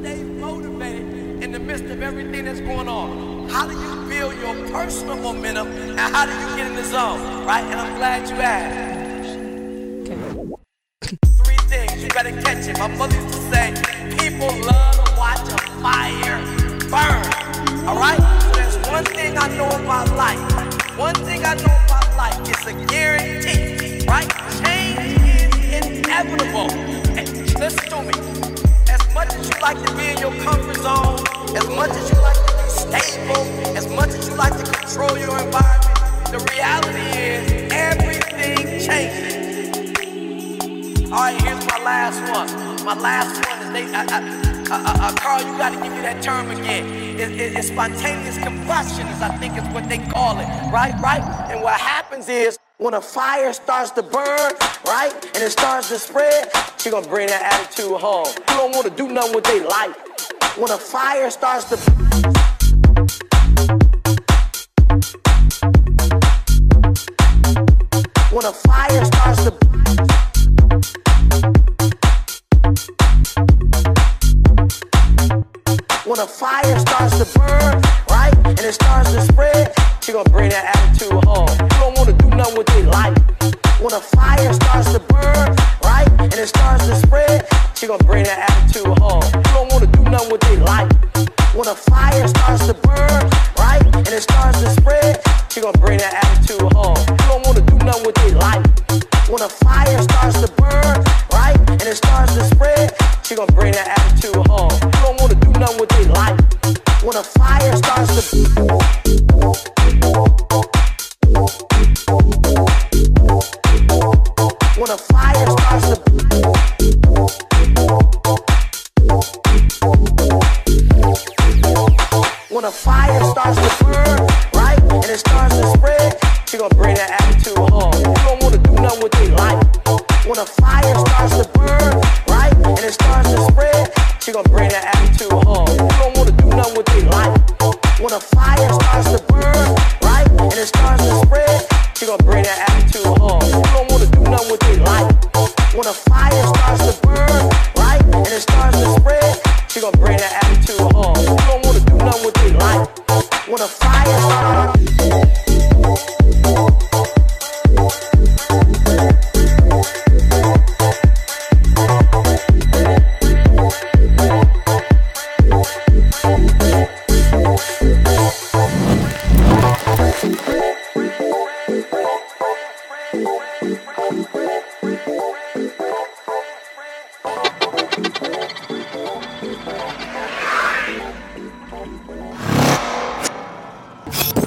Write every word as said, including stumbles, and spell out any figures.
stay motivated in the midst of everything that's going on? How do you build your personal momentum, and how do you get in the zone, right? And I'm glad you asked. Okay. Three things, you better catch it. My mother used to say, people love to watch a fire burn, all right? So there's one thing I know about life. One thing I know about life, it's a guarantee, right? Change is inevitable. And listen to me. As much as you like to be in your comfort zone, as much as you like to be stable, as much as you like to control your environment, the reality is everything changes. All right, here's my last one. My last one is, they, I, I, I, I, Carl, you got to give me that term again. It, it, it's spontaneous combustion, is I think is what they call it, right? Right? And what happens is, when a fire starts to burn, right, and it starts to spread, you're gonna bring that attitude home. You don't wanna do nothing with their life. When a fire starts to... When a fire starts to... When a fire starts to burn, right, and it starts to spread, you're gonna bring that attitude home. You don't wanna do nothing with their life. When a fire starts to burn, right, and it starts to spread, you're gonna bring that attitude home. You don't wanna do nothing with their life. When a fire starts to burn, right, and it starts to spread, you're gonna bring that attitude home. You don't wanna do nothing with their life. When a fire starts to burn, right, and it starts to spread, you're gonna bring that attitude home. You don't wanna do nothing with their life. When a fire starts to... When a fire starts to When a fire starts to burn, right, and it starts to spread, you're gonna bring that attitude home. You don't wanna do nothing with their life. When a fire starts to burn, right, and it starts to spread, you're gonna bring that attitude home. You don't wanna do nothing with their life. When a fire starts to burn, right, and it starts to spread, you're gonna bring that attitude home. You don't wanna do nothing with their life. When a fire starts to burn, right, and it starts to spread, you're gonna bring that attitude home. You don't wanna do nothing with their life. When a fire starts you